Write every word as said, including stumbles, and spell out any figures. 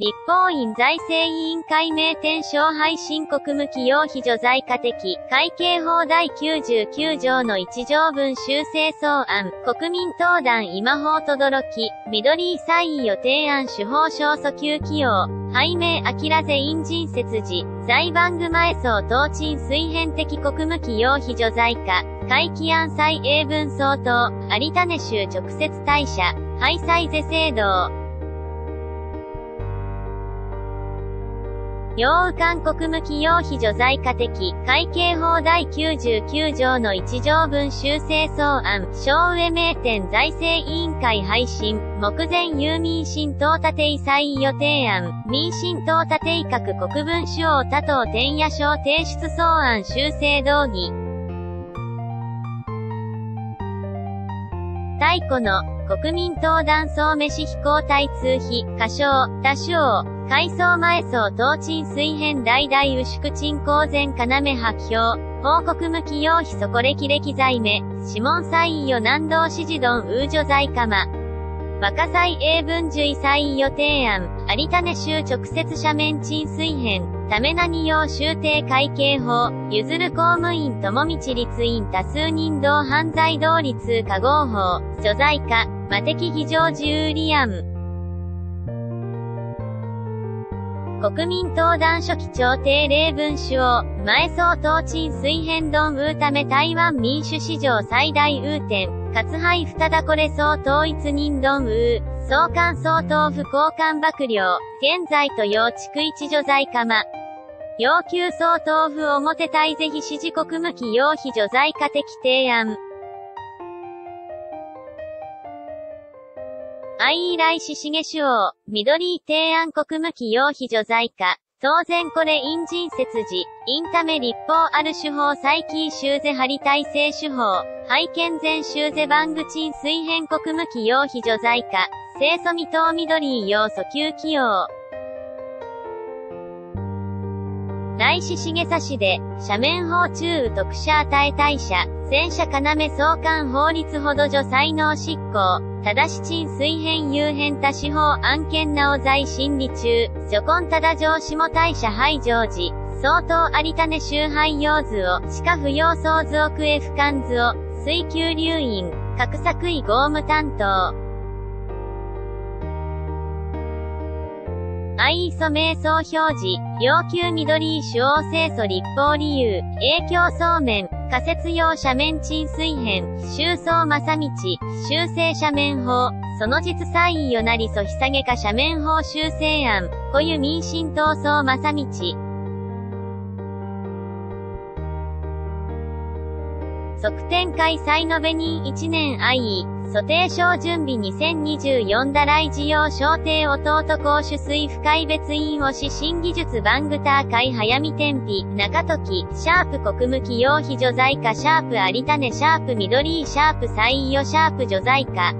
立法院財政委員会名店勝敗申告無記用非除罪化的、会計法だいきゅうじゅうきゅうじょうの一条文修正草案、国民党団今法とどろき、緑井彩伊を提案手法小訴求起用、拝命明瀬院人設事、裁判具前草東陳水変的国務記用非除罪化、会期案裁英文総統、有種州直接大社、廃裁是制度。楊韓国無記用非除罪化的、会計法だいきゅうじゅうきゅうじょうの一条文修正草案、省上名店財政委員会廃止、目前有民進党立井彩伊予提案、民進黨立井各国分主王多党典也省提出草案修正動議。太古の、国民党団総飯非公対通費、過少、多少、改装前総東陳水変大大右縮陳公然要発表、報告無記用非そこ歴歴罪目、諮問採意を南道指示論ウージョ罪かま。若裁英文樹異採意を提案、有種州直接斜面陳水変、ためなに用修訂会計法、譲る公務員友道立院多数人同犯罪同律化合法、除罪化、魔的非常事有理案。国民党団書記長定例文書を、前総統陳水変論うため台湾民主史上最大う点、割敗不ただこれ総統一人論う、総監総統府高官幕僚、現在と用築一除罪かま。要求総統府表対是非指示国無記用非除罪化的提案。相来氏重主王、緑井提案国無記用非除罪化。当然これ因人説事、因ため立法ある手法再起修是張り体制手法、拝見前修是番愚陳水変国無記用非除罪化。清楚未当緑井要訴求起用。来氏重佐氏で、斜面法中右特赦与え大社、戦車要総監法律ほど除才能執行、ただし陳水変有変多司法案件なお罪審理中、除根ただ上下大社廃常時、相当有種州廃用図を、しか不要想図を区へ不完図を、水球留院、格作為合務担当。相磯明相表示、要求緑井主王清楚立法理由、影響層面、仮説用斜面陳水変、修相正道、修正斜面法、その実採意よなりそひさげか斜面法修正案、固有民進党相正道。側転会再延べ人いちねん相伊、蘇定省準備にせんにじゅうよんだ来事要省定弟公主水不快別院推し新技術バングター会早見天日、中時、シャープ国無記用非除罪化シャープ有種シャープ緑井シャープ採用シャープ除罪化。